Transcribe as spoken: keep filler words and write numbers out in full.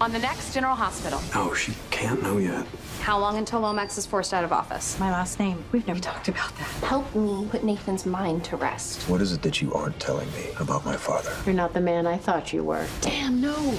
On the next General Hospital. Oh, she can't know yet. How long until Lomax is forced out of office? My last name. We've never talked about that. Help me put Nathan's mind to rest. What is it that you aren't telling me about my father? You're not the man I thought you were. Damn, no.